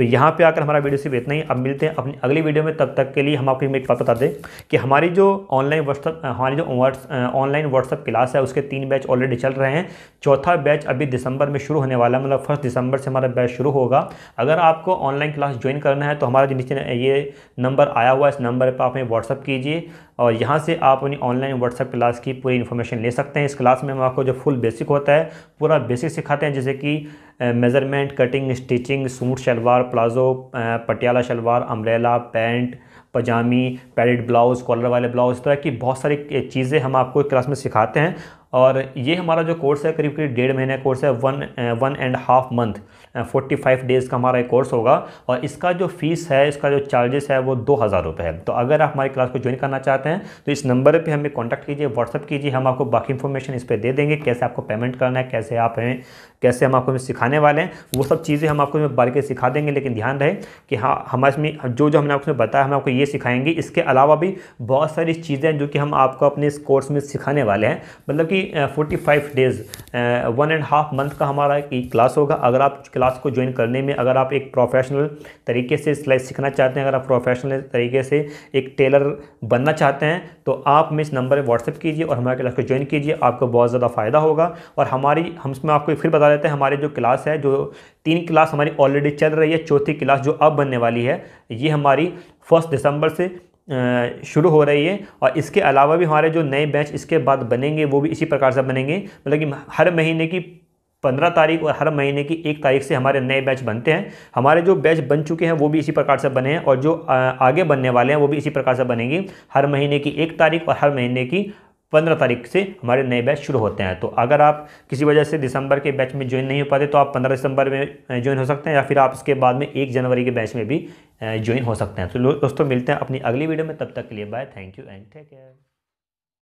तो यहाँ पे आकर हमारा वीडियो सिर्फ इतना ही। अब मिलते हैं अपनी अगली वीडियो में, तब तक के लिए हम आपको एक बात बता दें कि हमारी जो ऑनलाइन व्हाट्सअप क्लास है उसके 3 बैच ऑलरेडी चल रहे हैं। चौथा बैच अभी दिसंबर में शुरू होने वाला है, मतलब 1 दिसंबर से हमारा बैच शुरू होगा। अगर आपको ऑनलाइन क्लास ज्वाइन करना है तो हमारा जो नीचे ये नंबर आया हुआ है, इस नंबर पर आप हमें व्हाट्सअप कीजिए और यहाँ से आप अपनी ऑनलाइन व्हाट्सअप क्लास की पूरी इन्फॉर्मेशन ले सकते हैं। इस क्लास में हम आपको जो फुल बेसिक होता है पूरा बेसिक सिखाते हैं, जैसे कि measurement, cutting, stitching, suit salwar, palazzo, Patiala salwar, umbrella, pant, पजामी, पैडेड ब्लाउज़, कॉलर वाले ब्लाउज़, इस तरह की बहुत सारी चीज़ें हम आपको क्लास में सिखाते हैं। और ये हमारा जो कोर्स है करीब करीब 1.5 महीने का कोर्स है, 1.5 मंथ 45 डेज़ का हमारा एक कोर्स होगा। और इसका जो फ़ीस है, इसका जो चार्जेस है वो 2000 रुपये है। तो अगर आप हमारी क्लास को ज्वाइन करना चाहते हैं तो इस नंबर पे हमें कांटेक्ट कीजिए, व्हाट्सअप कीजिए, हम आपको बाकी इन्फॉर्मेशन इस पर दे देंगे, कैसे आपको पेमेंट करना है, कैसे हम आपको सिखाने वाले हैं, वो सब चीज़ें हम आपको बारीकी सिखा देंगे। लेकिन ध्यान रहे कि हाँ, हमारे जो हमने आपको बताया हम आपको ये सिखाएंगे, इसके अलावा भी बहुत सारी चीज़ें जो कि हम आपको अपने इस कोर्स में सिखाने वाले हैं। मतलब कि 45 डेज़ 1.5 मंथ का हमारा एक क्लास होगा। अगर आप क्लास को ज्वाइन करने में, अगर आप एक प्रोफेशनल तरीके से सिलाई सीखना चाहते हैं, अगर आप प्रोफेशनल तरीके से एक टेलर बनना चाहते हैं तो आप हमें इस नंबर पर व्हाट्सअप कीजिए और हमारे क्लास को ज्वाइन कीजिए, आपको बहुत ज़्यादा फ़ायदा होगा। और हम आपको फिर बता देते हैं, हमारी जो क्लास है, जो 3 क्लास हमारी ऑलरेडी चल रही है, 4थी क्लास जो अब बनने वाली है ये हमारी 1 दिसंबर से शुरू हो रही है। और इसके अलावा भी हमारे जो नए बैच इसके बाद बनेंगे वो भी इसी प्रकार से बनेंगे, मतलब कि हर महीने की 15 तारीख और हर महीने की 1 तारीख से हमारे नए बैच बनते हैं। हमारे जो बैच बन चुके हैं वो भी इसी प्रकार से बने हैं और जो आगे बनने वाले हैं वो भी इसी प्रकार से बनेंगे। हर महीने की 1 तारीख और हर महीने की 15 तारीख से हमारे नए बैच शुरू होते हैं। तो अगर आप किसी वजह से दिसंबर के बैच में ज्वाइन नहीं हो पाते तो आप 15 दिसंबर में ज्वाइन हो सकते हैं, या फिर आप इसके बाद में 1 जनवरी के बैच में भी ज्वाइन हो सकते हैं। तो दोस्तों मिलते हैं अपनी अगली वीडियो में, तब तक के लिए bye, thank you and take care.